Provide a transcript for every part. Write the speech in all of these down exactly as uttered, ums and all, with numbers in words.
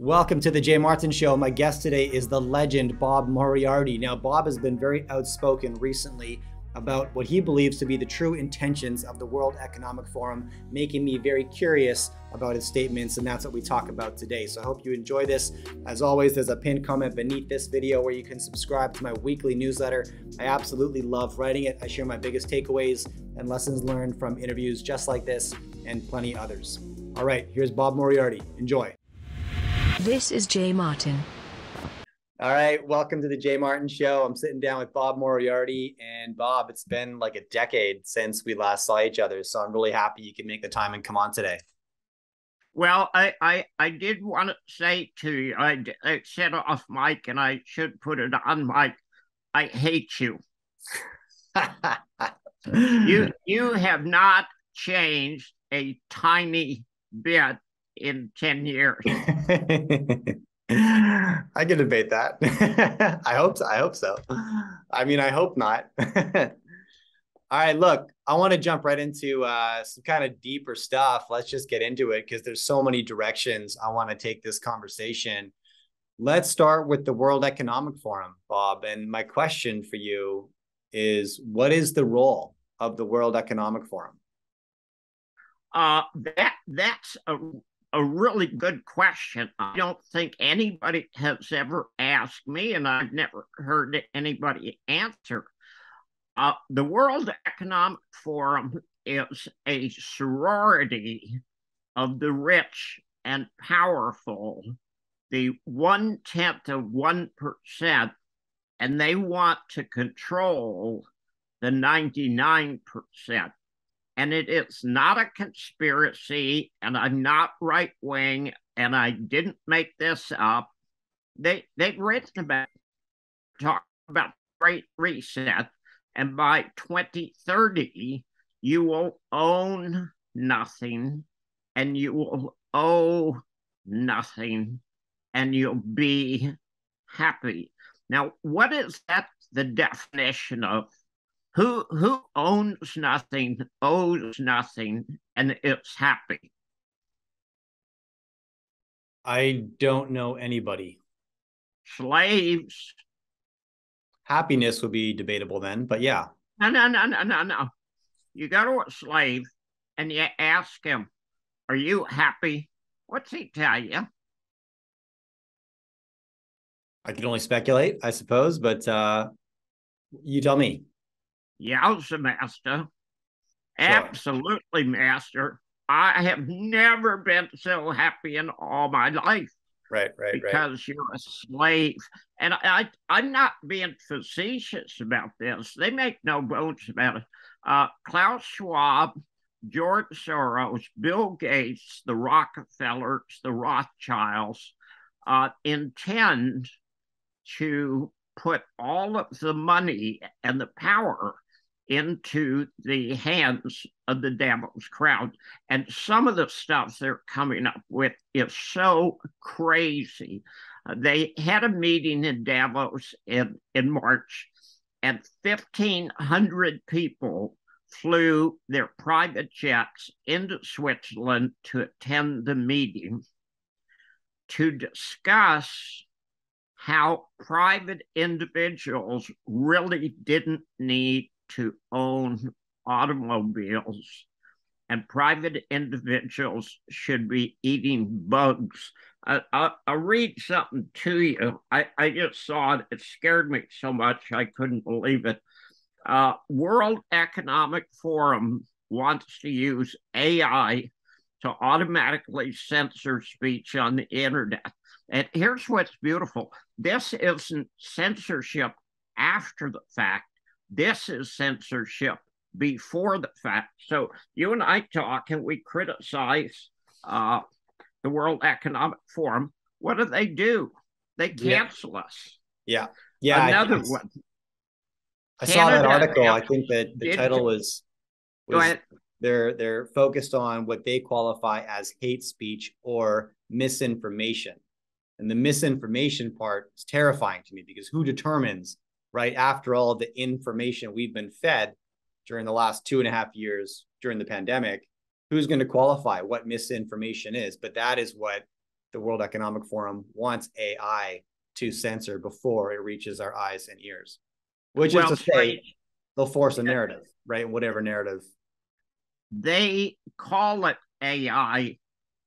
Welcome to the Jay Martin Show. My guest today is the legend, Bob Moriarty. Now, Bob has been very outspoken recently about what he believes to be the true intentions of the World Economic Forum, making me very curious about his statements, and that's what we talk about today. So I hope you enjoy this. As always, there's a pinned comment beneath this video where you can subscribe to my weekly newsletter. I absolutely love writing it. I share my biggest takeaways and lessons learned from interviews just like this and plenty others. All right, here's Bob Moriarty. Enjoy. This is Jay Martin. All right, welcome to the Jay Martin Show. I'm sitting down with Bob Moriarty. And Bob, it's been like a decade since we last saw each other, so I'm really happy you can make the time and come on today. Well, I, I, I did want to say to you, I, I said off mic, and I should put it on mic, I hate you. you, you have not changed a tiny bit in ten years. I can debate that. I hope so. I hope so. I mean, I hope not. All right, look, I want to jump right into uh, some kind of deeper stuff. Let's just get into it because there's so many directions I want to take this conversation. Let's start with the World Economic Forum, Bob. And my question for you is, what is the role of the World Economic Forum? Uh, that that's a A really good question. I don't think anybody has ever asked me, and I've never heard anybody answer. Uh, the World Economic Forum is a sorority of the rich and powerful, the one-tenth of one percent, and they want to control the ninety-nine percent. And it is not a conspiracy, and I'm not right-wing, and I didn't make this up. They, they've written about, talk about the Great Reset, and by twenty thirty, you will own nothing, and you will owe nothing, and you'll be happy. Now, what is that the definition of? Who, who owns nothing, owes nothing, and is happy? I don't know anybody. Slaves. Happiness would be debatable then, but yeah. No, no, no, no, no, no. You go to a slave and you ask him, are you happy? What's he tell you? I can only speculate, I suppose, but uh, you tell me. Yowza, master. Absolutely, master. I have never been so happy in all my life. Right, right, because right. Because you're a slave. And I, I'm not being facetious about this. They make no bones about it. Uh, Klaus Schwab, George Soros, Bill Gates, the Rockefellers, the Rothschilds uh, intend to put all of the money and the power into the hands of the Davos crowd. And some of the stuff they're coming up with is so crazy. Uh, they had a meeting in Davos in, in March, and fifteen hundred people flew their private jets into Switzerland to attend the meeting to discuss how private individuals really didn't need to own automobiles, and private individuals should be eating bugs. I, I, I'll read something to you. I, I just saw it. It scared me so much I couldn't believe it. Uh, World Economic Forum wants to use A I to automatically censor speech on the internet. And here's what's beautiful. This isn't censorship after the fact. This is censorship before the fact. So you and I talk and we criticize uh, the World Economic Forum. What do they do? They cancel yeah. us. Yeah. Yeah. Another I, one. I Canada saw that article. I think that the title was, was they're, they're focused on what they qualify as hate speech or misinformation. And the misinformation part is terrifying to me because who determines, right, after all the information we've been fed during the last two and a half years during the pandemic, who's going to qualify what misinformation is? But that is what the World Economic Forum wants A I to censor before it reaches our eyes and ears, which well, is to say right. they'll force a narrative, right? Whatever narrative. They call it A I,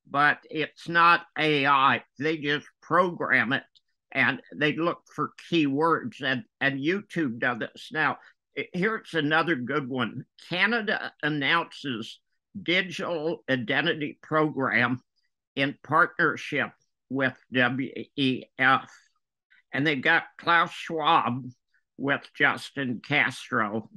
but it's not A I. They just program it, and they look for keywords, and, and YouTube does this. Now, here's another good one. Canada announces digital identity program in partnership with W E F. And they've got Klaus Schwab with Justin Castro.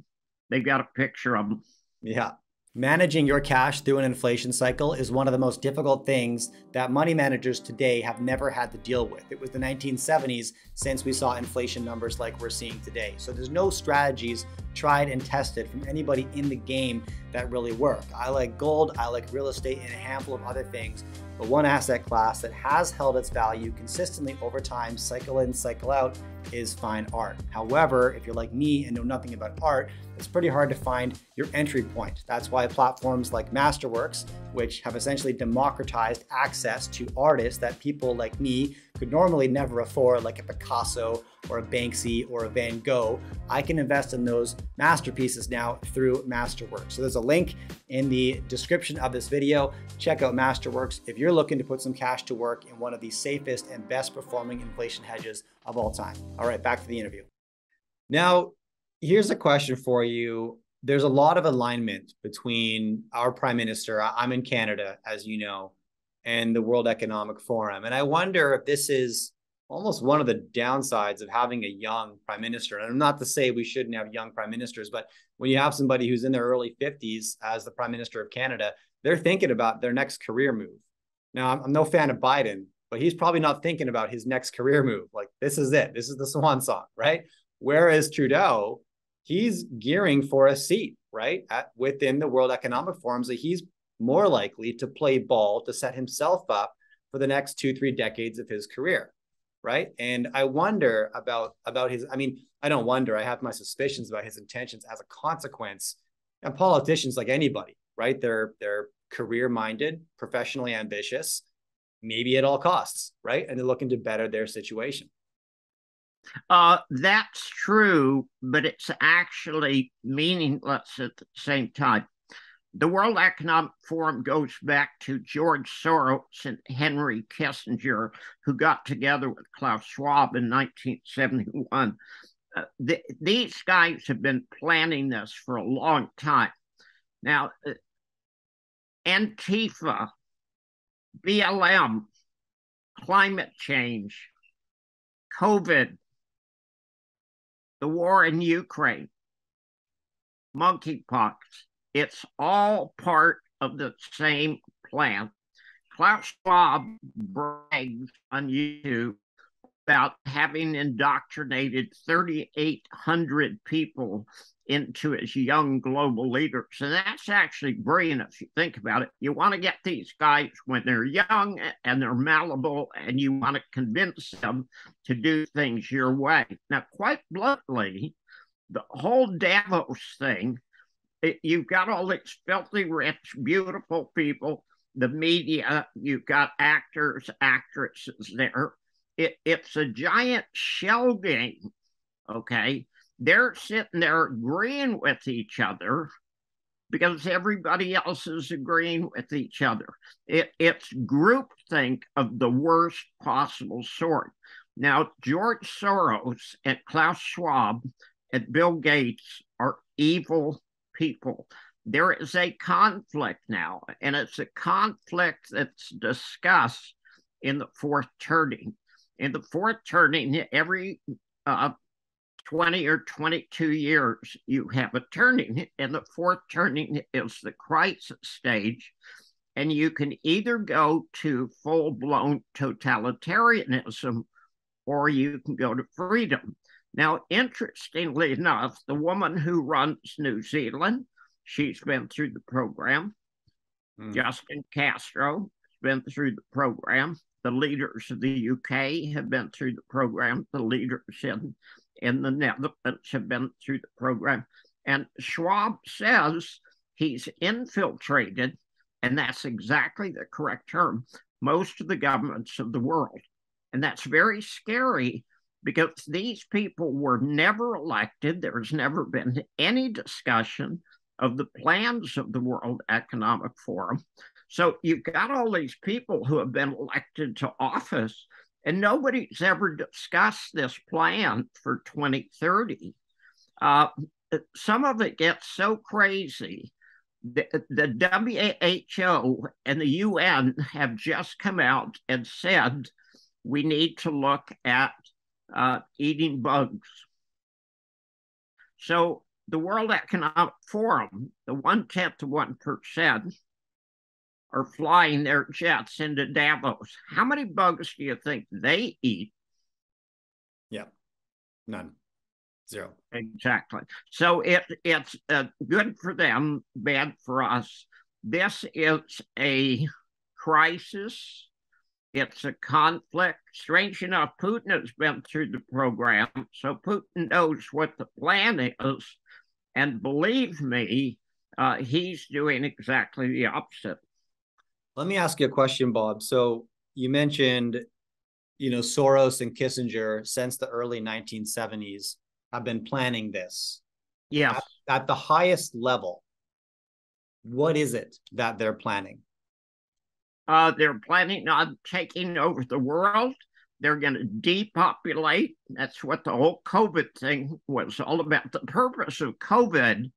They've got a picture of them. Yeah. Managing your cash through an inflation cycle is one of the most difficult things that money managers today have never had to deal with. It was the nineteen seventies since we saw inflation numbers like we're seeing today. So there's no strategies tried and tested from anybody in the game that really work. I like gold, I like real estate, and a handful of other things. But one asset class that has held its value consistently over time, cycle in, cycle out, is fine art. However, if you're like me and know nothing about art, it's pretty hard to find your entry point. That's why platforms like Masterworks, which have essentially democratized access to artists that people like me could normally never afford, like a Picasso or a Banksy or a Van Gogh, I can invest in those masterpieces now through Masterworks. So there's a link in the description of this video. Check out Masterworks if you're looking to put some cash to work in one of the safest and best performing inflation hedges of all time. All right, back to the interview. Now, here's a question for you. There's a lot of alignment between our prime minister, I'm in Canada, as you know, and the World Economic Forum. And I wonder if this is almost one of the downsides of having a young prime minister. And I'm not to say we shouldn't have young prime ministers, but when you have somebody who's in their early fifties as the prime minister of Canada, they're thinking about their next career move. Now, I'm, I'm no fan of Biden, but he's probably not thinking about his next career move. Like, this is it. This is the swan song, right? Whereas Trudeau, he's gearing for a seat, right, At, within the World Economic Forum. So he's more likely to play ball to set himself up for the next two, three decades of his career, right? And I wonder about, about his, I mean, I don't wonder, I have my suspicions about his intentions as a consequence. And politicians, like anybody, right, they're, they're career-minded, professionally ambitious, maybe at all costs, right? And they're looking to better their situation. Uh, that's true, but it's actually meaningless at the same time. The World Economic Forum goes back to George Soros and Henry Kissinger, who got together with Klaus Schwab in nineteen seventy-one. Uh, th these guys have been planning this for a long time. Now, uh, Antifa, B L M, climate change, COVID, the war in Ukraine, monkeypox, it's all part of the same plan. Klaus Schwab brags on YouTube about having indoctrinated three thousand eight hundred people into his young global leaders. And that's actually brilliant if you think about it. You want to get these guys when they're young and they're malleable, and you want to convince them to do things your way. Now, quite bluntly, the whole Davos thing, it, you've got all these filthy, rich, beautiful people, the media, you've got actors, actresses there. It, it's a giant shell game, okay? They're sitting there agreeing with each other because everybody else is agreeing with each other. It, it's groupthink of the worst possible sort. Now, George Soros and Klaus Schwab and Bill Gates are evil people. There is a conflict now, and it's a conflict that's discussed in the Fourth Turning. In the Fourth Turning, every uh, twenty or twenty-two years, you have a turning. And the Fourth Turning is the crisis stage. And you can either go to full-blown totalitarianism or you can go to freedom. Now, interestingly enough, the woman who runs New Zealand, she's been through the program. Mm. Justin Castro has been through the program. The leaders of the U K have been through the program. The leaders in, in the Netherlands have been through the program. And Schwab says he's infiltrated, and that's exactly the correct term, most of the governments of the world. And that's very scary because these people were never elected. There's never been any discussion of the plans of the World Economic Forum. So you've got all these people who have been elected to office, and nobody's ever discussed this plan for twenty thirty. Uh, some of it gets so crazy. The, the W H O and the U N have just come out and said, we need to look at uh, eating bugs. So the World Economic Forum, the one-tenth of one percent, are flying their jets into Davos. How many bugs do you think they eat? Yeah, none. Zero. Exactly. So it it's uh, good for them, bad for us. This is a crisis. It's a conflict. Strange enough, Putin has been through the program, so Putin knows what the plan is. And believe me, uh, he's doing exactly the opposite. Let me ask you a question, Bob. So you mentioned, you know, Soros and Kissinger since the early nineteen seventies have been planning this. Yeah. At, at the highest level, what is it that they're planning? Uh, they're planning on taking over the world. They're going to depopulate. That's what the whole COVID thing was all about. The purpose of COVID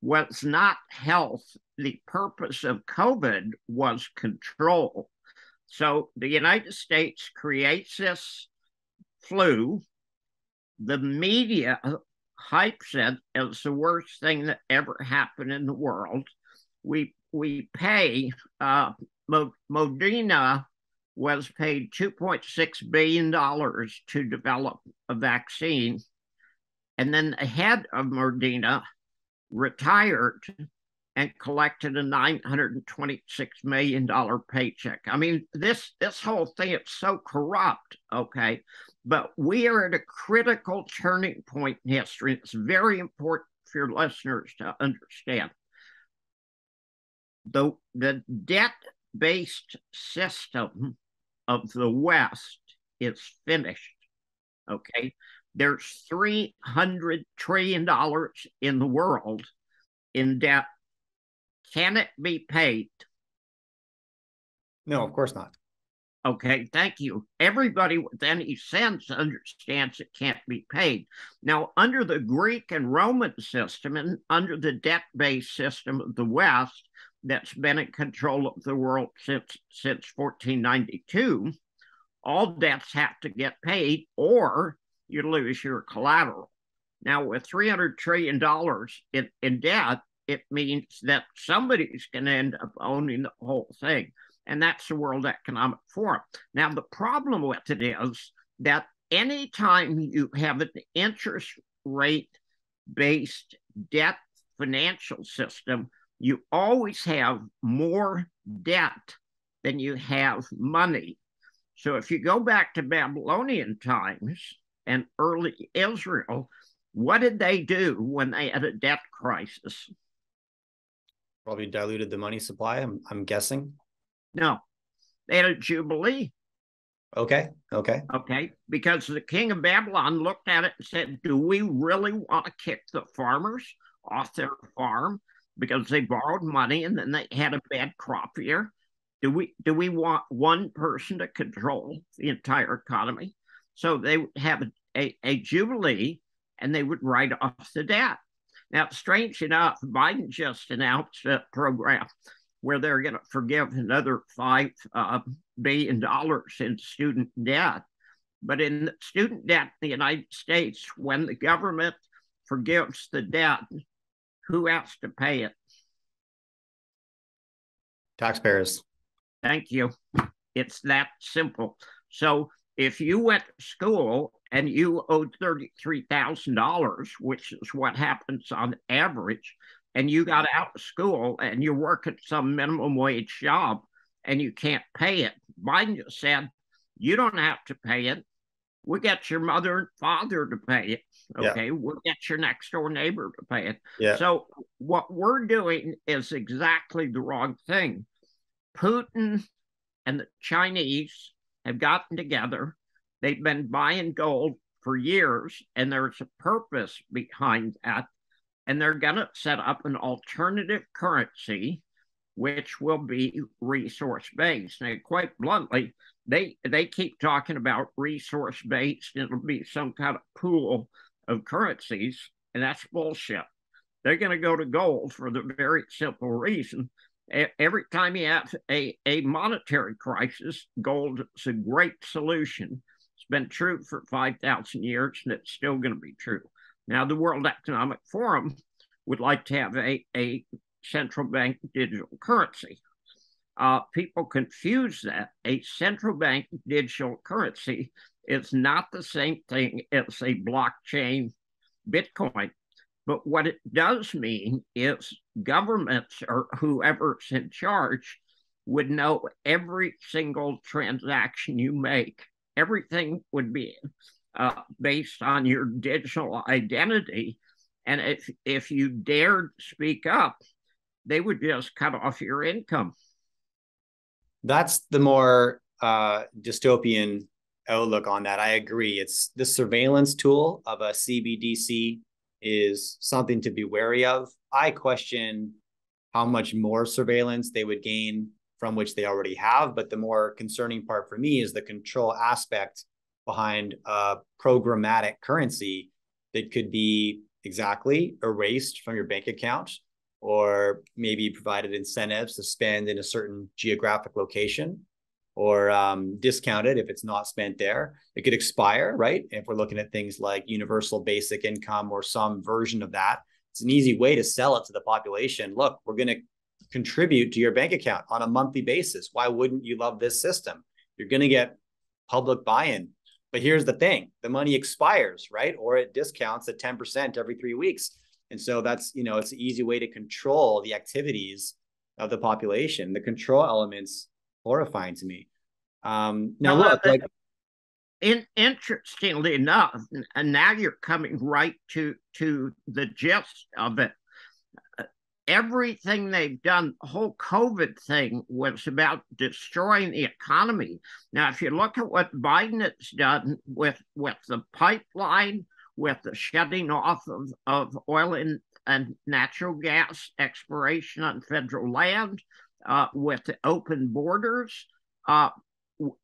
was not health. The purpose of COVID was control. So the United States creates this flu. The media hypes it as the worst thing that ever happened in the world. We we pay... Uh, Moderna was paid two point six billion dollars to develop a vaccine, and then the head of Moderna retired and collected a nine hundred twenty-six million dollars paycheck. I mean, this this whole thing is so corrupt, okay? But we are at a critical turning point in history. It's very important for your listeners to understand. The, the debt based system of the West is finished, okay? There's three hundred trillion dollars in the world in debt. Can it be paid? No, of course not. Okay, thank you. Everybody with any sense understands it can't be paid. Now, under the Greek and Roman system and under the debt-based system of the West, that's been in control of the world since, since fourteen ninety-two, all debts have to get paid or you lose your collateral. Now, with three hundred trillion dollars in, in debt, it means that somebody's going to end up owning the whole thing, and that's the World Economic Forum. Now, the problem with it is that anytime you have an interest rate-based debt financial system, you always have more debt than you have money. So if you go back to Babylonian times and early Israel, what did they do when they had a debt crisis? Probably diluted the money supply, I'm, I'm guessing. No, they had a jubilee. Okay, okay. Okay, because the king of Babylon looked at it and said, do we really want to kick the farmers off their farm? Because they borrowed money and then they had a bad crop year. Do we do we want one person to control the entire economy? So they would have a, a, a jubilee and they would write off the debt. Now, strange enough, Biden just announced a program where they're going to forgive another five uh, billion dollars in student debt. But in student debt in the United States, when the government forgives the debt, who has to pay it? Taxpayers. Thank you. It's that simple. So if you went to school and you owed thirty-three thousand dollars, which is what happens on average, and you got out of school and you work at some minimum wage job and you can't pay it, Biden just said, you don't have to pay it. We'll get your mother and father to pay it. Okay, yeah. We'll get your next door neighbor to pay it. Yeah. So what we're doing is exactly the wrong thing. Putin and the Chinese have gotten together. They've been buying gold for years, and there's a purpose behind that. And they're going to set up an alternative currency, which will be resource-based. Now, quite bluntly, they, they keep talking about resource-based. It'll be some kind of pool of currencies, and that's bullshit. They're going to go to gold for the very simple reason. Every time you have a, a monetary crisis, gold is a great solution. It's been true for five thousand years, and it's still going to be true. Now, the World Economic Forum would like to have a, a central bank digital currency. Uh, people confuse that. A central bank digital currency is not the same thing as a blockchain Bitcoin. But what it does mean is governments or whoever's in charge would know every single transaction you make. Everything would be uh, based on your digital identity. And if, if you dared speak up, they would just cut off your income. That's the more uh, dystopian outlook on that. I agree. It's the surveillance tool of a C B D C is something to be wary of. I question how much more surveillance they would gain from which they already have. But the more concerning part for me is the control aspect behind a programmatic currency that could be exactly erased from your bank account, or maybe provided incentives to spend in a certain geographic location, or um, discounted if it's not spent there. It could expire, right? If we're looking at things like universal basic income or some version of that, it's an easy way to sell it to the population. Look, we're going to contribute to your bank account on a monthly basis. Why wouldn't you love this system? You're going to get public buy-in. But here's the thing, the money expires, right? Or it discounts at ten percent every three weeks. And so that's, you know, it's an easy way to control the activities of the population. The control element's horrifying to me. Um, now, now, look, like in, interestingly enough, and now you're coming right to to the gist of it. Everything they've done, the whole COVID thing was about destroying the economy. Now, if you look at what Biden has done with with the pipeline, with the shutting off of, of oil and, and natural gas exploration on federal land, uh, with the open borders, uh,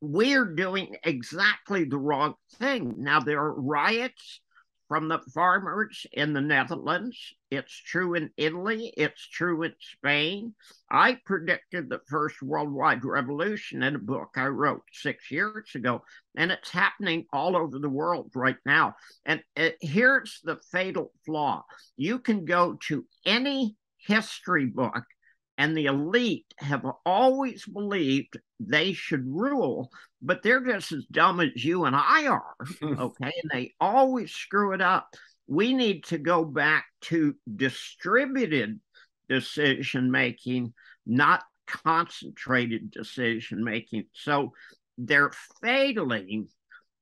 we're doing exactly the wrong thing. Now, there are riots from the farmers in the Netherlands. It's true in Italy. It's true in Spain. I predicted the first worldwide revolution in a book I wrote six years ago, and it's happening all over the world right now. And it, here's the fatal flaw. You can go to any history book, and the elite have always believed they should rule, but they're just as dumb as you and I are, okay? And they always screw it up. We need to go back to distributed decision-making, not concentrated decision-making. So they're failing,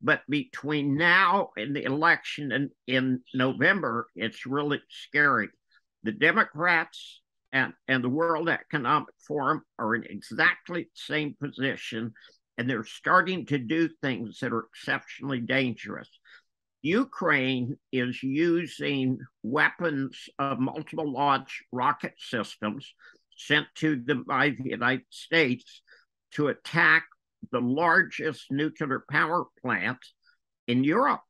but between now and the election in, in November, it's really scary. The Democrats And, and the World Economic Forum are in exactly the same position, and they're starting to do things that are exceptionally dangerous. Ukraine is using weapons of multiple launch rocket systems sent to them by the United States to attack the largest nuclear power plant in Europe.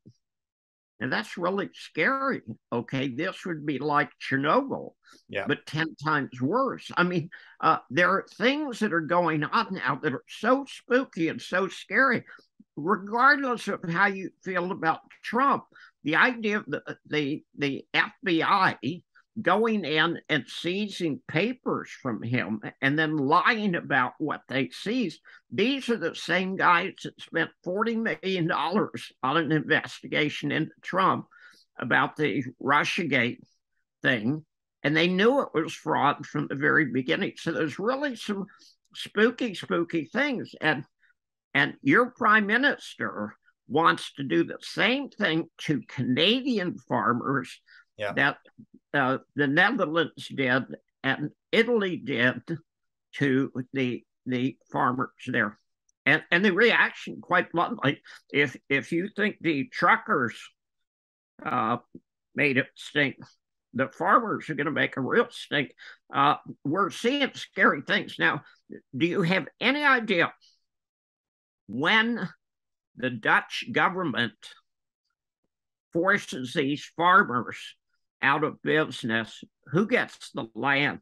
And that's really scary, okay? This would be like Chernobyl, yeah, but ten times worse. I mean, uh, there are things that are going on now that are so spooky and so scary, regardless of how you feel about Trump. The idea of the, the, the F B I going in and seizing papers from him and then lying about what they seized. These are the same guys that spent forty million dollars on an investigation into Trump about the Russiagate thing, and they knew it was fraud from the very beginning. So there's really some spooky, spooky things. And, and your prime minister wants to do the same thing to Canadian farmers, yeah, that Uh, the Netherlands did and Italy did to the the farmers there. And and the reaction, quite bluntly, if if you think the truckers uh, made it stink, the farmers are going to make a real stink. Uh, we're seeing scary things. Now, do you have any idea when the Dutch government forces these farmers out of business, who gets the land?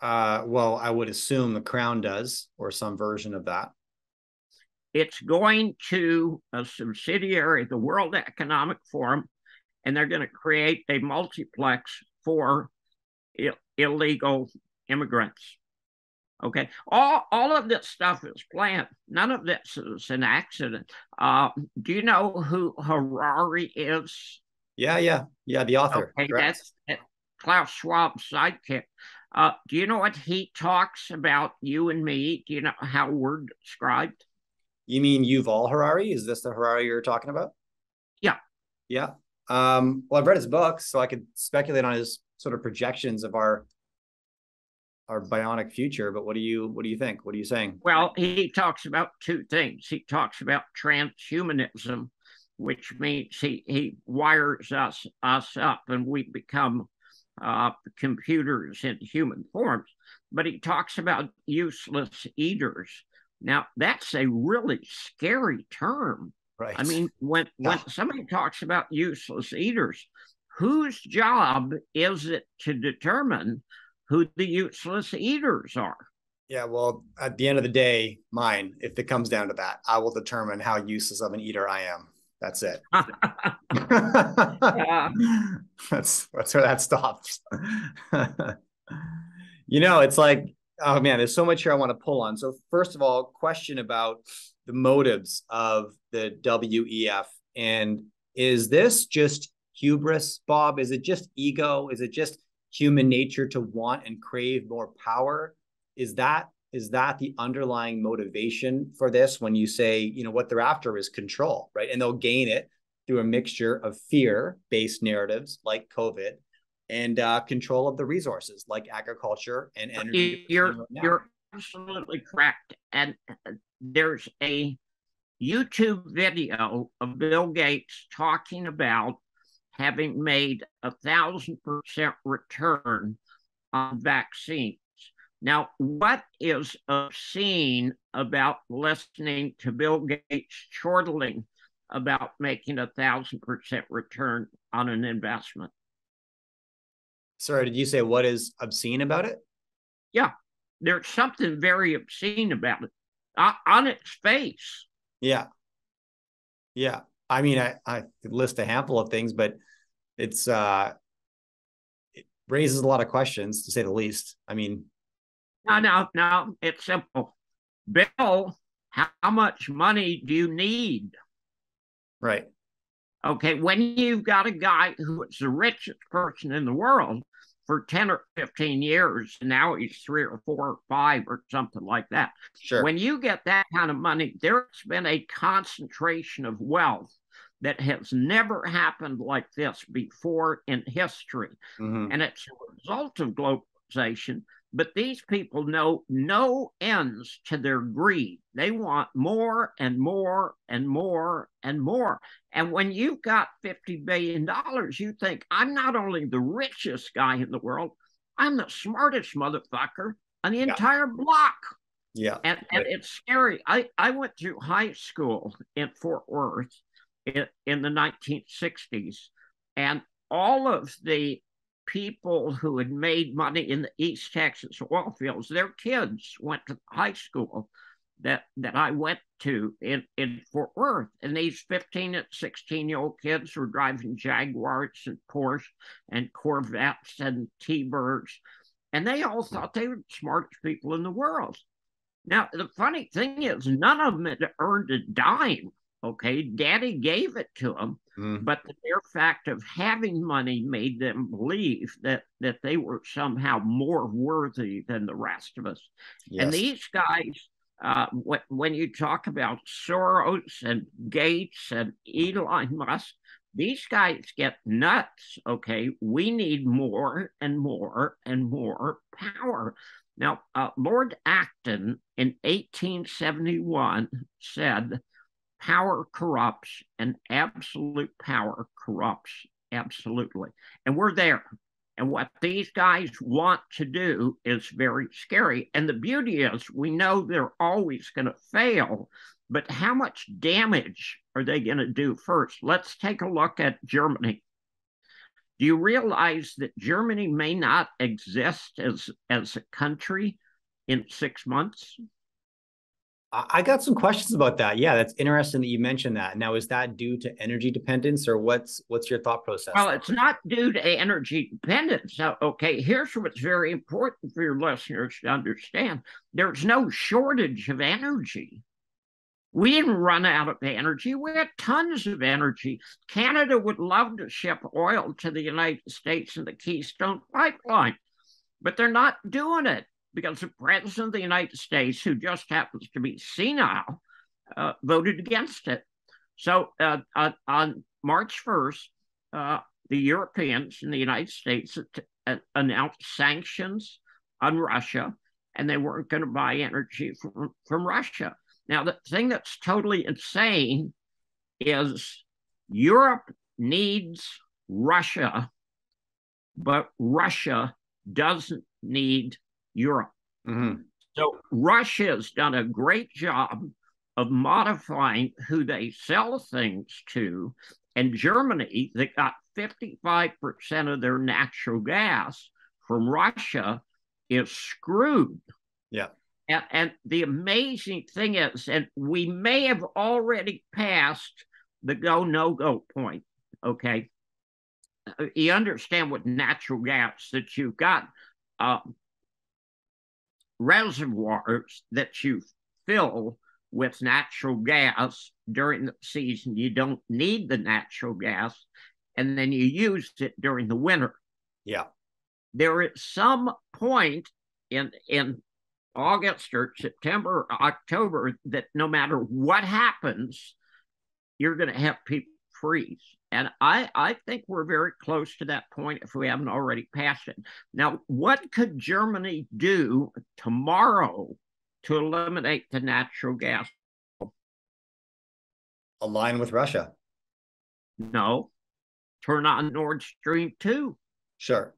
Uh, well, I would assume the Crown does, or some version of that. It's going to a subsidiary of the World Economic Forum, and they're going to create a multiplex for ill illegal immigrants. Okay, all, all of this stuff is planned. None of this is an accident. Uh, do you know who Harari is? Yeah, yeah, yeah, the author. Okay, correct. That's that, Klaus Schwab's sidekick. Uh, do you know what he talks about, you and me? Do you know how we're described? You mean Yuval Harari? Is this the Harari you're talking about? Yeah. Yeah. Um, well, I've read his books, so I could speculate on his sort of projections of our our bionic future. But what do you what do you think? What are you saying? Well, he talks about two things. He talks about transhumanism, which means he he wires us us up, and we become Uh, computers in human forms, but he talks about useless eaters. Now, that's a really scary term. Right. I mean, when, yeah. when somebody talks about useless eaters, whose job is it to determine who the useless eaters are? Yeah, well, at the end of the day, mine, if it comes down to that, I will determine how useless of an eater I am. That's it. yeah. That's that's where that stops. You know, it's like, oh man, there's so much here I want to pull on. So first of all, question about the motives of the W E F. And is this just hubris, Bob? Is it just ego? Is it just human nature to want and crave more power? Is that Is that the underlying motivation for this when you say, you know, what they're after is control, right? And they'll gain it through a mixture of fear-based narratives like COVID and uh, control of the resources like agriculture and energy. You're, you're absolutely correct. And there's a YouTube video of Bill Gates talking about having made a one thousand percent return on vaccines. Now, what is obscene about listening to Bill Gates chortling about making a thousand percent return on an investment? Sorry, did you say what is obscene about it? Yeah, there's something very obscene about it uh, on its face. Yeah. Yeah. I mean, I, I could list a handful of things, but it's uh, it raises a lot of questions, to say the least. I mean, No, no, no, it's simple. Bill, how much money do you need? Right. Okay, when you've got a guy who is the richest person in the world for ten or fifteen years, and now he's three or four or five or something like that. Sure. When you get that kind of money, there's been a concentration of wealth that has never happened like this before in history. Mm-hmm. And it's a result of globalization. But these people know no ends to their greed. They want more and more and more and more. And when you've got fifty billion dollars, you think, I'm not only the richest guy in the world, I'm the smartest motherfucker on the yeah. entire block. Yeah. And, and it's scary. I, I went through high school in Fort Worth in, in the nineteen sixties, and all of the people who had made money in the East Texas oil fields, their kids went to the high school that that I went to in, in Fort Worth. And these fifteen and sixteen-year-old kids were driving Jaguars and Porsche and Corvettes and T-Birds. And they all thought they were the smartest people in the world. Now, the funny thing is, none of them had earned a dime. Okay, daddy gave it to them, mm. but the mere fact of having money made them believe that, that they were somehow more worthy than the rest of us. Yes. And these guys, uh, when, when you talk about Soros and Gates and Elon Musk, these guys get nuts, okay? We need more and more and more power. Now, uh, Lord Acton in eighteen seventy-one said, power corrupts and absolute power corrupts absolutely. And we're there. And what these guys want to do is very scary. And the beauty is we know they're always going to fail, but how much damage are they going to do first? Let's take a look at Germany. Do you realize that Germany may not exist as, as a country in six months? I got some questions about that. Yeah, that's interesting that you mentioned that. Now, is that due to energy dependence, or what's what's your thought process? Well, it's not due to energy dependence. Now, okay, here's what's very important for your listeners to understand. There's no shortage of energy. We didn't run out of energy. We had tons of energy. Canada would love to ship oil to the United States in the Keystone pipeline, but they're not doing it, because the president of the United States, who just happens to be senile, uh, voted against it. So uh, uh, on March first, uh, the Europeans and the United States uh, announced sanctions on Russia, and they weren't going to buy energy from, from Russia. Now, the thing that's totally insane is Europe needs Russia, but Russia doesn't need Europe. Mm-hmm. So Russia has done a great job of modifying who they sell things to. And Germany, they got fifty-five percent of their natural gas from Russia, is screwed. Yeah. And, and the amazing thing is, and we may have already passed the go, no-go point, okay? You understand with natural gas that you've got uh, reservoirs that you fill with natural gas during the season. You don't need the natural gas, and then you use it during the winter. Yeah. There is some point in in August or September or October that no matter what happens, you're going to have people freeze. And I, I think we're very close to that point if we haven't already passed it. Now, what could Germany do tomorrow to eliminate the natural gas? Align with Russia. No. Turn on Nord Stream two. Sure.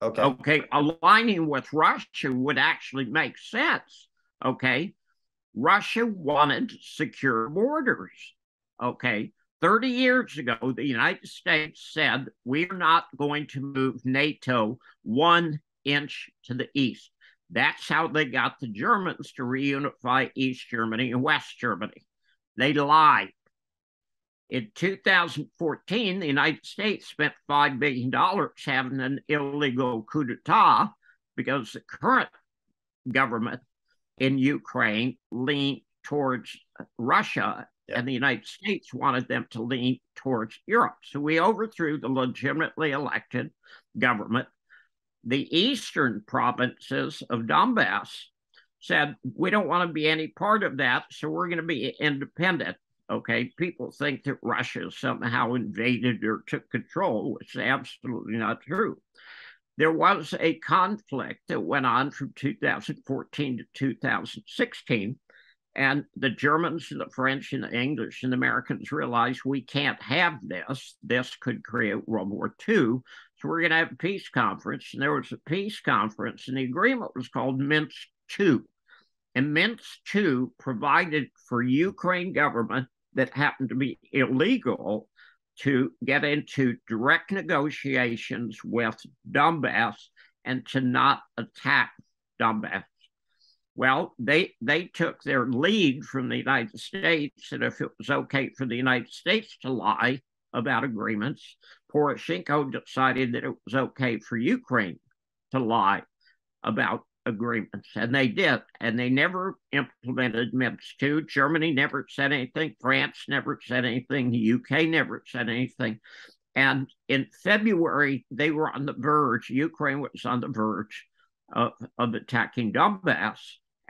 Okay. Okay. Aligning with Russia would actually make sense. Okay. Russia wanted secure borders. Okay. thirty years ago, the United States said, we're not going to move NATO one inch to the east. That's how they got the Germans to reunify East Germany and West Germany. They lied. In two thousand fourteen, the United States spent five billion dollars having an illegal coup d'etat because the current government in Ukraine leaned towards Russia. And the United States wanted them to lean towards Europe. So we overthrew the legitimately elected government. The eastern provinces of Donbass said, we don't want to be any part of that, so we're going to be independent. Okay, people think that Russia somehow invaded or took control, which is absolutely not true. There was a conflict that went on from two thousand fourteen to two thousand sixteen. And the Germans and the French and the English and the Americans realized we can't have this. This could create World War Two. So we're going to have a peace conference. And there was a peace conference. And the agreement was called Minsk two. And Minsk two provided for Ukraine government that happened to be illegal to get into direct negotiations with Donbass and to not attack Donbass. Well, they they took their lead from the United States, and if it was okay for the United States to lie about agreements, Poroshenko decided that it was okay for Ukraine to lie about agreements, and they did, and they never implemented Minsk two. Germany never said anything, France never said anything, the U K never said anything, and in February, they were on the verge, Ukraine was on the verge of, of attacking Donbass.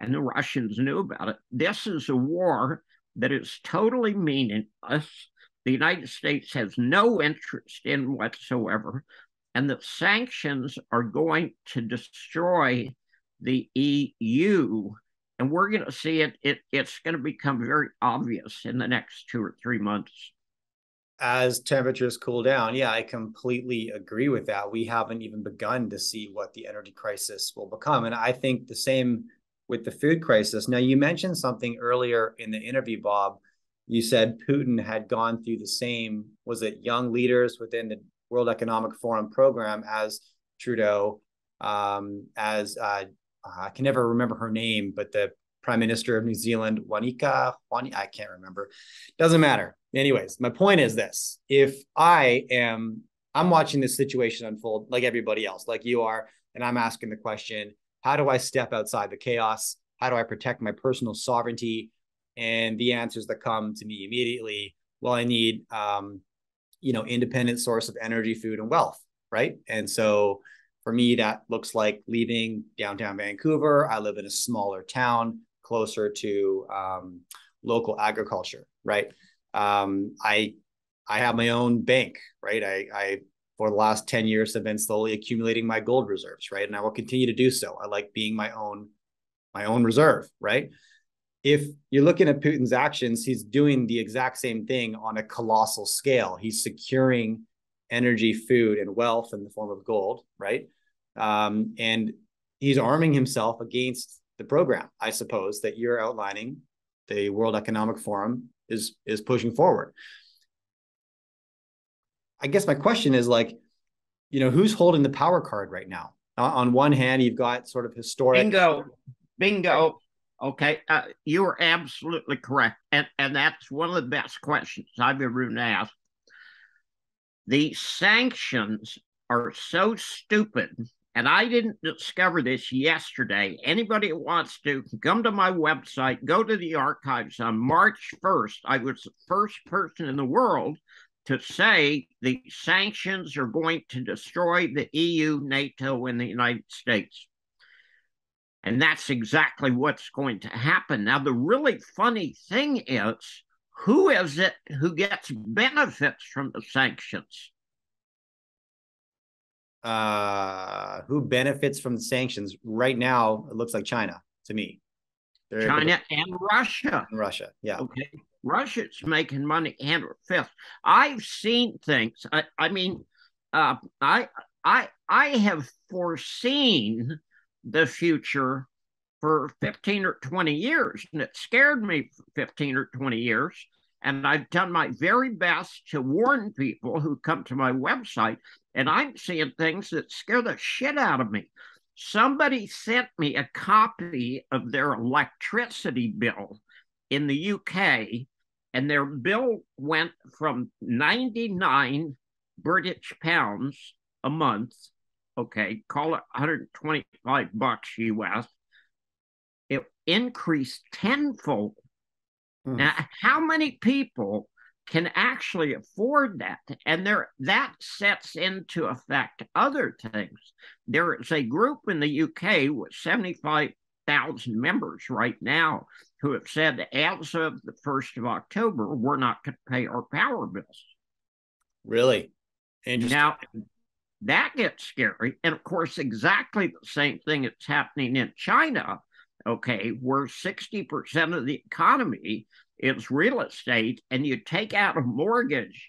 And the Russians knew about it. This is a war that is totally meaningless. The United States has no interest in whatsoever. And the sanctions are going to destroy the E U. And we're going to see it, it it's going to become very obvious in the next two or three months. As temperatures cool down, yeah, I completely agree with that. We haven't even begun to see what the energy crisis will become. And I think the same with the food crisis. Now, you mentioned something earlier in the interview, Bob. You said Putin had gone through the same, was it young leaders within the World Economic Forum program as Trudeau, um, as uh, I can never remember her name, but the Prime Minister of New Zealand, Juanica, Juan, I can't remember. Doesn't matter. Anyways, my point is this. If I am, I'm watching this situation unfold like everybody else, like you are, and I'm asking the question, how do I step outside the chaos? How do I protect my personal sovereignty? And the answers that come to me immediately, well, I need, um, you know, independent source of energy, food, and wealth, right? And so for me, that looks like leaving downtown Vancouver. I live in a smaller town closer to um, local agriculture, right? Um, I I have my own bank, right? I, I for the last ten years have been slowly accumulating my gold reserves, right? And I will continue to do so. I like being my own my own reserve, right? If you're looking at Putin's actions, he's doing the exact same thing on a colossal scale. He's securing energy, food, and wealth in the form of gold, right? Um, and he's arming himself against the program, I suppose, that you're outlining, the World Economic Forum is is pushing forward. I guess my question is, like, you know, who's holding the power card right now? Uh, on one hand, you've got sort of historic... Bingo, bingo. Okay, uh, you are absolutely correct. And, and that's one of the best questions I've ever been asked. The sanctions are so stupid, and I didn't discover this yesterday. Anybody who wants to, come to my website, go to the archives. On March first, I was the first person in the world to say the sanctions are going to destroy the E U, NATO, and the United States. And that's exactly what's going to happen. Now, the really funny thing is, who is it who gets benefits from the sanctions? Uh, who benefits from the sanctions? Right now, it looks like China to me. They're China to... and Russia. And Russia, yeah. Okay. Russia's making money hand over fist. I've seen things. I, I mean, uh, I, I, I have foreseen the future for fifteen or twenty years, and it scared me for fifteen or twenty years, and I've done my very best to warn people who come to my website, and I'm seeing things that scare the shit out of me. Somebody sent me a copy of their electricity bill in the U K, and their bill went from ninety-nine British pounds a month, okay, call it one hundred twenty-five bucks U S, it increased tenfold. Mm. Now, how many people can actually afford that? And there, that sets into effect other things. There is a group in the U K with seventy-five thousand members right now who have said, as of the first of October, we're not going to pay our power bills. Really? Interesting. Now, that gets scary. And of course, exactly the same thing that's happening in China, okay, where sixty percent of the economy is real estate, and you take out a mortgage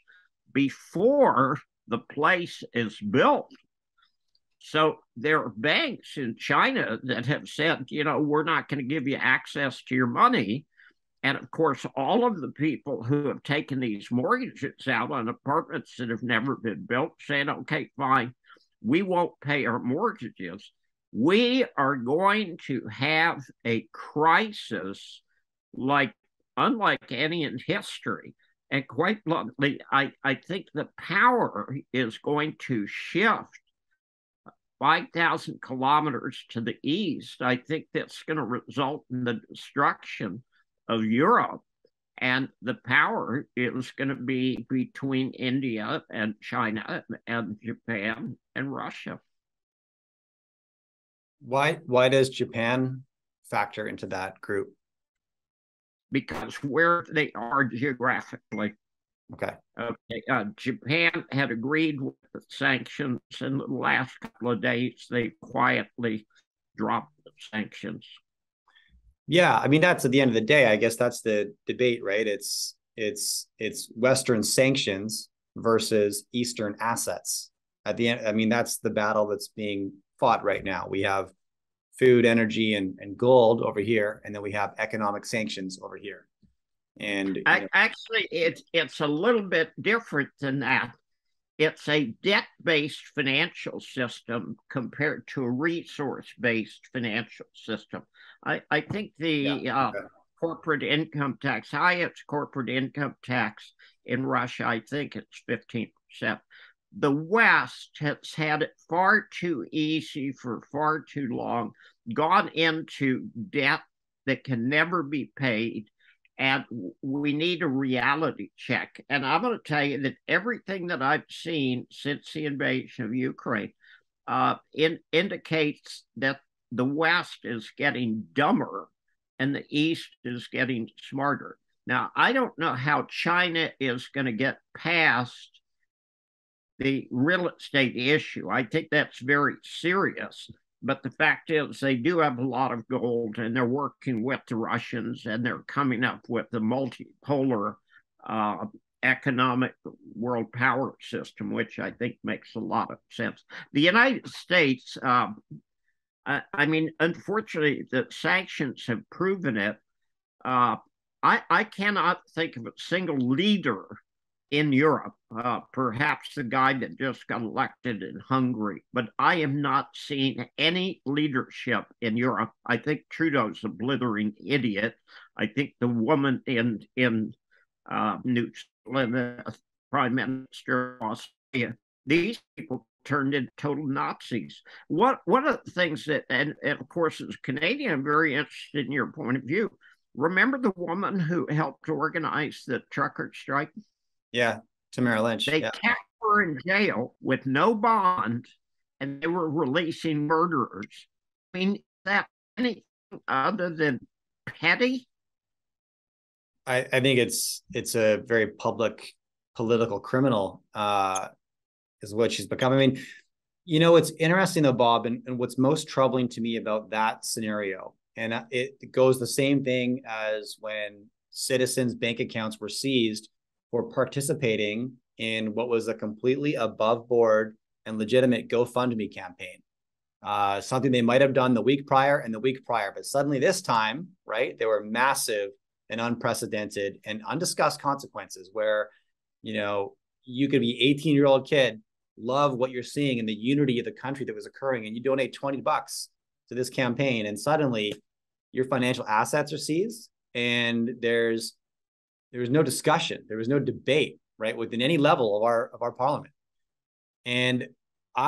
before the place is built. So there are banks in China that have said, you know, we're not going to give you access to your money. And of course, all of the people who have taken these mortgages out on apartments that have never been built saying, okay, fine, we won't pay our mortgages. We are going to have a crisis like unlike any in history. And quite bluntly, I, I think the power is going to shift five thousand kilometers to the east. I think that's going to result in the destruction of Europe, and the power is going to be between India and China and Japan and Russia. Why, why does Japan factor into that group? Because where they are geographically. Okay. Okay. Uh, Japan had agreed with the sanctions, and the last couple of days they quietly drop the sanctions? Yeah, I mean, that's at the end of the day, I guess that's the debate, right? It's it's it's Western sanctions versus Eastern assets. At the end, I mean, that's the battle that's being fought right now. We have food, energy, and, and gold over here, and then we have economic sanctions over here. And you know, actually, it's it's a little bit different than that. It's a debt-based financial system compared to a resource-based financial system. I, I think the yeah. uh, corporate income tax, highest corporate income tax in Russia, I think it's fifteen percent. The West has had it far too easy for far too long, gone into debt that can never be paid, and we need a reality check. And I'm going to tell you that everything that I've seen since the invasion of Ukraine uh, in, indicates that the West is getting dumber and the East is getting smarter. Now, I don't know how China is going to get past the real estate issue. I think that's very serious. But the fact is they do have a lot of gold, and they're working with the Russians, and they're coming up with the multipolar uh, economic world power system, which I think makes a lot of sense. The United States, um, I, I mean, unfortunately, the sanctions have proven it. Uh, I, I cannot think of a single leader in Europe, uh, perhaps the guy that just got elected in Hungary, but I am not seeing any leadership in Europe. I think Trudeau's a blithering idiot. I think the woman in in uh, New Zealand, uh, Prime Minister of Australia, these people turned into total Nazis. What one of the things that, and, and of course as a Canadian, I'm very interested in your point of view. Remember the woman who helped organize the trucker strike? Yeah, Tamara Lynch. They yeah. kept her in jail with no bond, and they were releasing murderers. I mean, is that anything other than petty? I, I think it's it's a very public political criminal uh, is what she's become. I mean, you know, it's interesting though, Bob, and, and what's most troubling to me about that scenario, and it goes the same thing as when citizens' bank accounts were seized for participating in what was a completely above board and legitimate GoFundMe campaign. Uh, something they might have done the week prior and the week prior, but suddenly this time, right, there were massive and unprecedented and undiscussed consequences where, you know, you could be eighteen-year-old kid, love what you're seeing and the unity of the country that was occurring, and you donate twenty bucks to this campaign, and suddenly your financial assets are seized, and there's There was no discussion. There was no debate, right, within any level of our of our parliament. And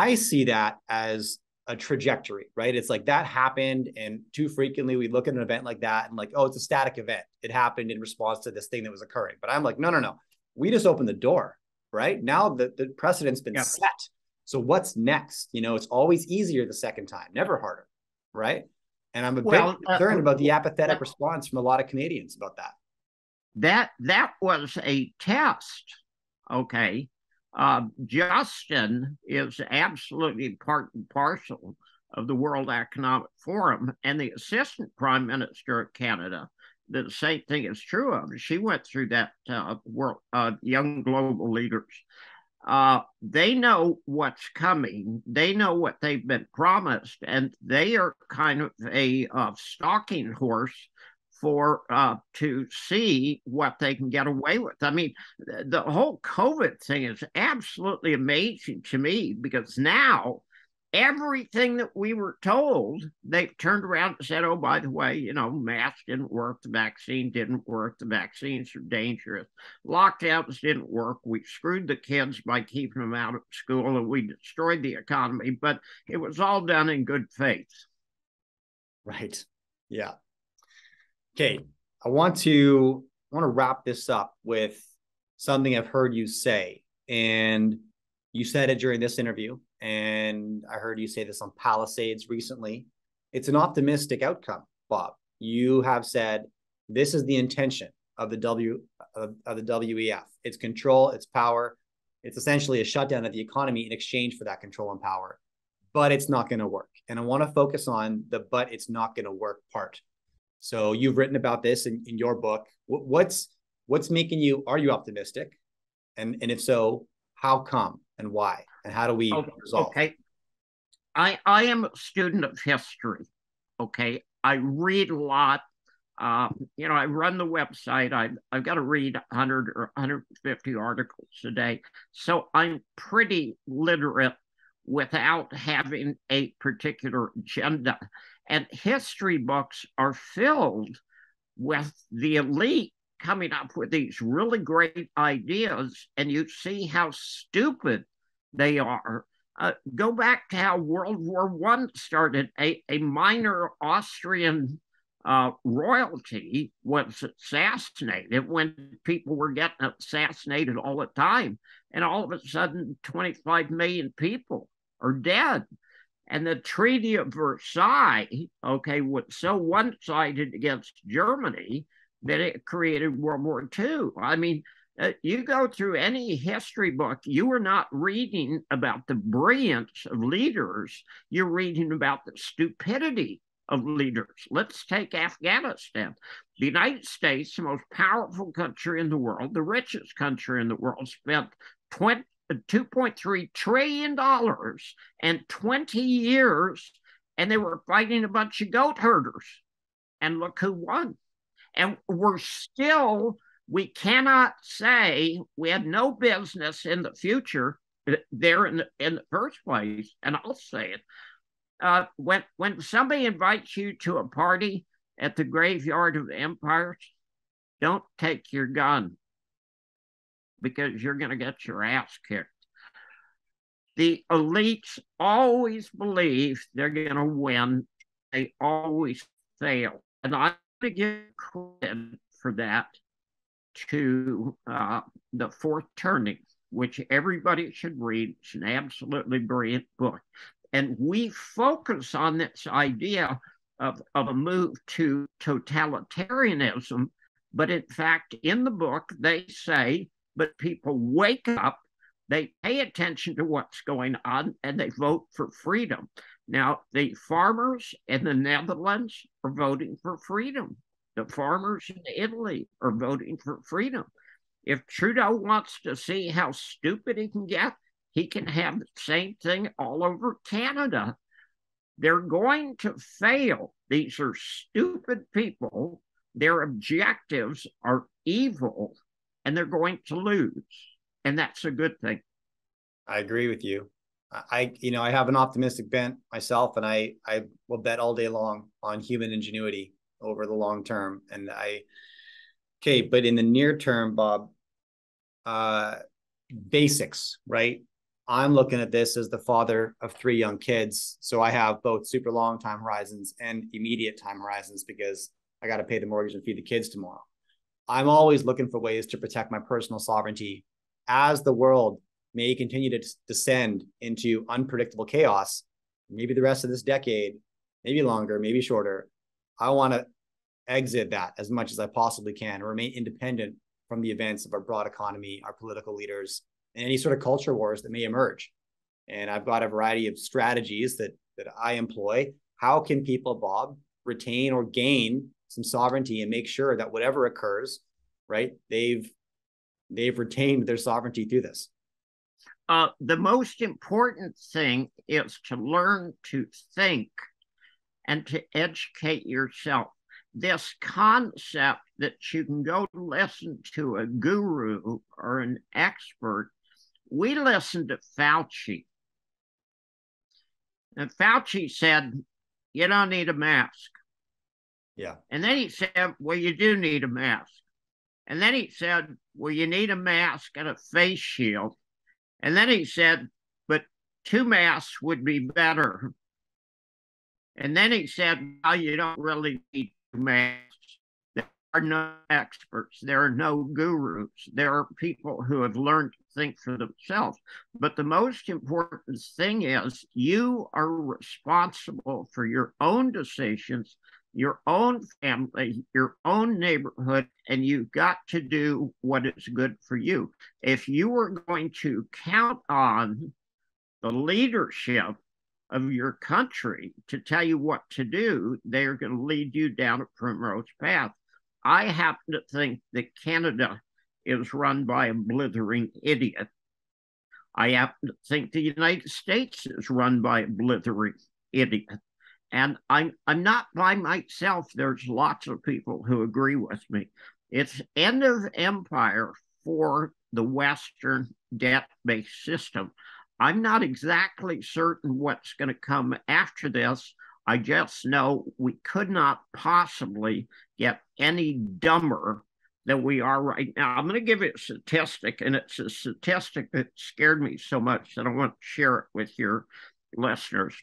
I see that as a trajectory, right? It's like that happened, and too frequently we look at an event like that and like, oh, it's a static event. It happened in response to this thing that was occurring. But I'm like, no, no, no. We just opened the door, right? Now the, the precedent's been yeah. set. So what's next? You know, it's always easier the second time, never harder, right? And I'm a well, bit concerned uh, about the apathetic uh, response from a lot of Canadians about that. That that was a test, okay? Uh, Justin is absolutely part and parcel of the World Economic Forum, and the Assistant Prime Minister of Canada, the same thing is true of her. She went through that uh, world, uh, Young Global Leaders. Uh, they know what's coming. They know what they've been promised, and they are kind of a uh, stalking horse for uh, to see what they can get away with. I mean, the whole COVID thing is absolutely amazing to me, because now everything that we were told, they've turned around and said, oh, by the way, you know, masks didn't work, the vaccine didn't work, the vaccines are dangerous, lockdowns didn't work, we screwed the kids by keeping them out of school, and we destroyed the economy, but it was all done in good faith. Right, yeah. Okay, I want to I want to wrap this up with something I've heard you say, and you said it during this interview, and I heard you say this on Palisades recently. It's an optimistic outcome, Bob. You have said this is the intention of the W of, of the W E F. It's control, it's power. It's essentially a shutdown of the economy in exchange for that control and power. but it's not going to work. And I want to focus on the but it's not going to work part. So you've written about this in, in your book. What's what's making you, are you optimistic? And, and if so, how come and why? And how do we okay. resolve? Okay. I, I am a student of history, okay? I read a lot. Uh, you know, I run the website. I've, I've got to read one hundred or one hundred fifty articles a day. So I'm pretty literate without having a particular agenda. And history books are filled with the elite coming up with these really great ideas, and you see how stupid they are. Uh, go back to how World War One started. A, a minor Austrian uh, royalty was assassinated when people were getting assassinated all the time. And all of a sudden, twenty-five million people are dead. And the Treaty of Versailles, okay, was so one-sided against Germany that it created World War Two. I mean, uh, you go through any history book, you are not reading about the brilliance of leaders. You're reading about the stupidity of leaders. Let's take Afghanistan. The United States, the most powerful country in the world, the richest country in the world, spent twenty two point three trillion dollars and twenty years, and they were fighting a bunch of goat herders. And look who won. And we're still, we cannot say we had no business in the future there in the, in the first place. And I'll say it. Uh, when, when somebody invites you to a party at the Graveyard of Empires, don't take your gun, because you're going to get your ass kicked. The elites always believe they're going to win. They always fail. And I'm going to give credit for that to uh, the Fourth Turning, which everybody should read. It's an absolutely brilliant book. And we focus on this idea of, of a move to totalitarianism. But in fact, in the book, they say, but people wake up, they pay attention to what's going on, and they vote for freedom. Now, the farmers in the Netherlands are voting for freedom. The farmers in Italy are voting for freedom. If Trudeau wants to see how stupid he can get, he can have the same thing all over Canada. They're going to fail. These are stupid people. Their objectives are evil, and they're going to lose. And that's a good thing. I agree with you. I, you know, I have an optimistic bent myself, and I, I will bet all day long on human ingenuity over the long term. And I, okay, but in the near term, Bob, uh, basics, right? I'm looking at this as the father of three young kids. So I have both super long time horizons and immediate time horizons, because I got to pay the mortgage and feed the kids tomorrow. I'm always looking for ways to protect my personal sovereignty as the world may continue to descend into unpredictable chaos, maybe the rest of this decade, maybe longer, maybe shorter. I want to exit that as much as I possibly can, remain independent from the events of our broad economy, our political leaders, and any sort of culture wars that may emerge. And I've got a variety of strategies that, that I employ. How can people, Bob, retain or gain some sovereignty and make sure that whatever occurs, right, they've they've retained their sovereignty through this? Uh, the most important thing is to learn to think and to educate yourself. This concept that you can go listen to a guru or an expert, we listened to Fauci. And Fauci said, you don't need a mask. Yeah. And then he said, well, you do need a mask. And then he said, well, you need a mask and a face shield. And then he said, but two masks would be better. And then he said, well, you don't really need two masks. There are no experts. There are no gurus. There are people who have learned to think for themselves. But the most important thing is you are responsible for your own decisions, your own family, your own neighborhood, and you've got to do what is good for you. If you are going to count on the leadership of your country to tell you what to do, they are going to lead you down a primrose path. I happen to think that Canada is run by a blithering idiot. I happen to think the United States is run by a blithering idiot. And I'm, I'm not by myself. There's lots of people who agree with me. It's end of empire for the Western debt-based system. I'm not exactly certain what's going to come after this. I just know we could not possibly get any dumber than we are right now. I'm going to give you a statistic, and it's a statistic that scared me so much that I want to share it with your listeners.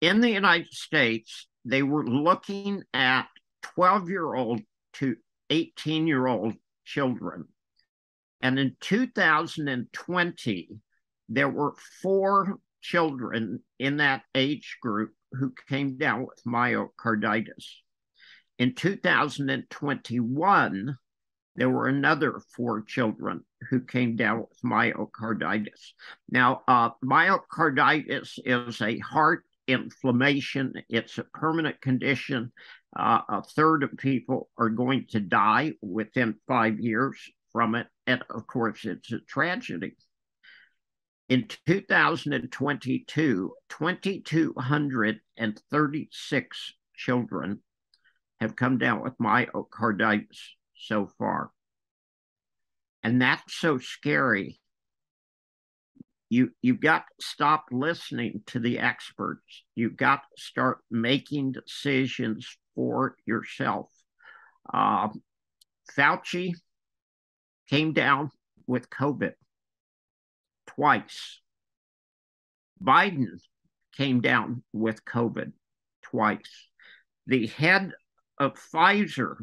In the United States, they were looking at twelve-year-old to eighteen-year-old children. And in two thousand twenty, there were four children in that age group who came down with myocarditis. In two thousand twenty-one, there were another four children who came down with myocarditis. Now, uh, myocarditis is a heart inflammation. It's a permanent condition. Uh, a third of people are going to die within five years from it. And of course, it's a tragedy. In two thousand twenty-two, two thousand two hundred thirty-six children have come down with myocarditis so far. And that's so scary. You, you've got to stop listening to the experts. You've got to start making decisions for yourself. Uh, Fauci came down with COVID twice. Biden came down with COVID twice. The head of Pfizer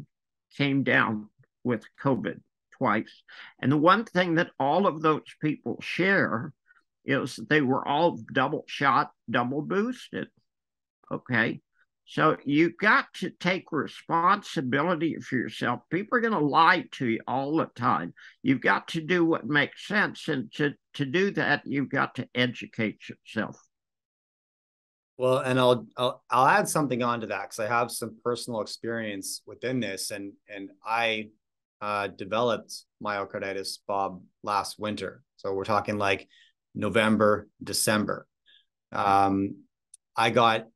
came down with COVID twice. And the one thing that all of those people share is that they were all double shot, double boosted. Okay. So you've got to take responsibility for yourself. People are going to lie to you all the time. You've got to do what makes sense. And to, to do that, you've got to educate yourself. Well, and I'll, I'll, I'll add something onto that because I have some personal experience within this. And, and I uh, developed myocarditis, Bob, last winter. So we're talking like November, December. Um, I got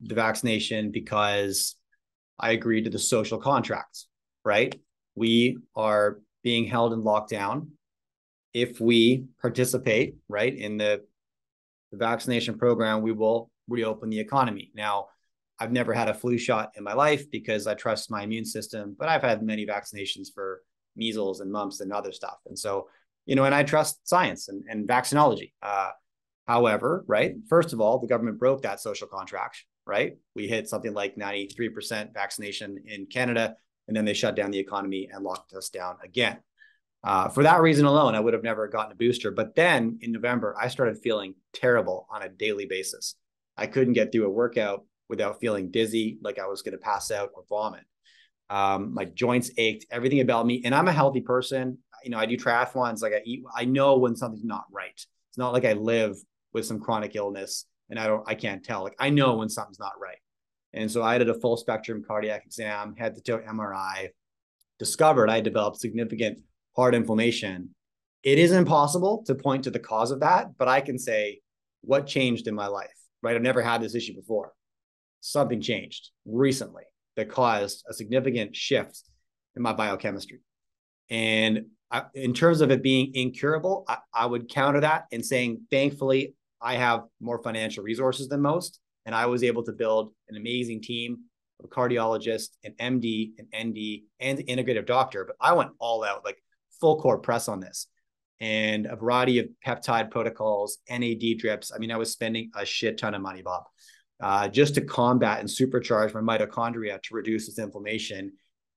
the vaccination because I agreed to the social contract, right? We are being held in lockdown. If we participate, right, in the, the vaccination program, we will reopen the economy. Now, I've never had a flu shot in my life because I trust my immune system, but I've had many vaccinations for measles and mumps and other stuff. And so, you know, and I trust science and, and vaccinology. Uh, however, right, first of all, the government broke that social contract. Right. We hit something like ninety-three percent vaccination in Canada, and then they shut down the economy and locked us down again. Uh, for that reason alone, I would have never gotten a booster. But then in November, I started feeling terrible on a daily basis. I couldn't get through a workout without feeling dizzy, like I was going to pass out or vomit. Um, my joints ached, everything about me. And I'm a healthy person. You know, I do triathlons. Like I eat, I know when something's not right. It's not like I live with some chronic illness and I don't, I can't tell. Like I know when something's not right. And so I did a full spectrum cardiac exam, head to toe M R I, discovered I developed significant heart inflammation. It is impossible to point to the cause of that, but I can say what changed in my life, right? I've never had this issue before. Something changed recently that caused a significant shift in my biochemistry. And I, in terms of it being incurable, I, I would counter that in saying, thankfully, I have more financial resources than most, and I was able to build an amazing team of cardiologists, an M D, an N D, and an integrative doctor. But I went all out, like full core press on this, and a variety of peptide protocols, N A D drips. I mean, I was spending a shit ton of money, Bob, uh, just to combat and supercharge my mitochondria to reduce this inflammation.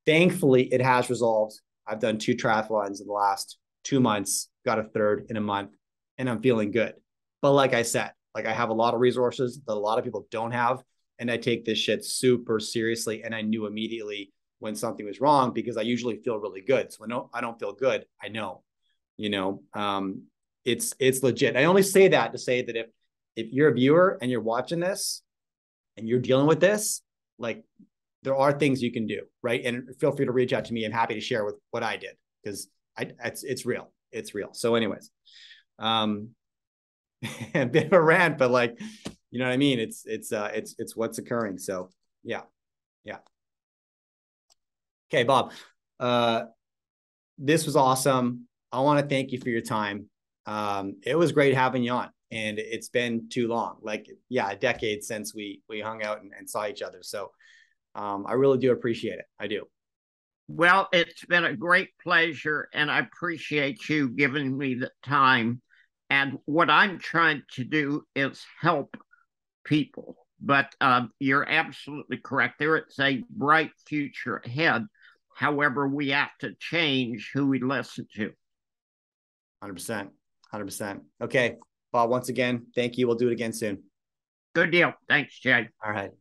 Thankfully, it has resolved. I've done two triathlons in the last two months, got a third in a month, and I'm feeling good. But like I said, like I have a lot of resources that a lot of people don't have. And I take this shit super seriously. And I knew immediately when something was wrong because I usually feel really good. So when I don't feel good, I know, you know, um, it's it's legit. I only say that to say that if if you're a viewer and you're watching this and you're dealing with this, like, there are things you can do, right? And feel free to reach out to me. I'm happy to share with what I did, because I it's it's real. It's real. So anyways, um, a bit of a rant, but like, you know what I mean? It's it's uh it's it's what's occurring. So yeah, yeah. Okay, Bob. Uh, this was awesome. I want to thank you for your time. Um, it was great having you on, and it's been too long, like, yeah, a decade since we, we hung out and, and saw each other. So, um, I really do appreciate it. I do. Well, it's been a great pleasure, and I appreciate you giving me the time. And what I'm trying to do is help people, but, um, you're absolutely correct. There is a bright future ahead. However, we have to change who we listen to. one hundred percent. one hundred percent. Okay. Bob, once again, thank you. We'll do it again soon. Good deal. Thanks, Jay. All right.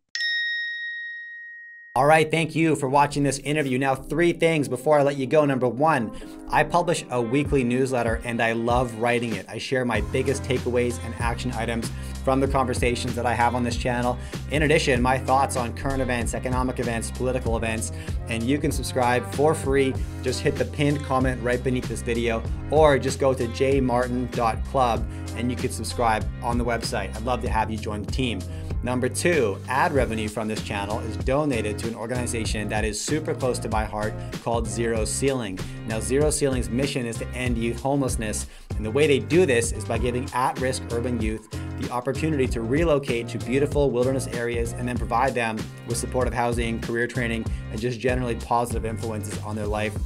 All right. Thank you for watching this interview. Now, three things before I let you go. Number one, I publish a weekly newsletter, and I love writing it. I share my biggest takeaways and action items from the conversations that I have on this channel. In addition, my thoughts on current events, economic events, political events, and you can subscribe for free. Just hit the pinned comment right beneath this video, or just go to j martin dot club and you can subscribe on the website. I'd love to have you join the team. Number two, ad revenue from this channel is donated to an organization that is super close to my heart called Zero Ceiling. Now, Zero Ceiling's mission is to end youth homelessness, and the way they do this is by giving at-risk urban youth the opportunity to relocate to beautiful wilderness areas and then provide them with supportive housing, career training, and just generally positive influences on their life.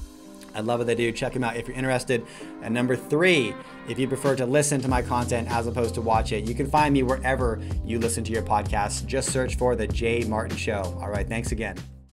I love what they do. Check them out if you're interested. And number three, if you prefer to listen to my content as opposed to watch it, you can find me wherever you listen to your podcasts. Just search for The Jay Martin Show. All right, thanks again.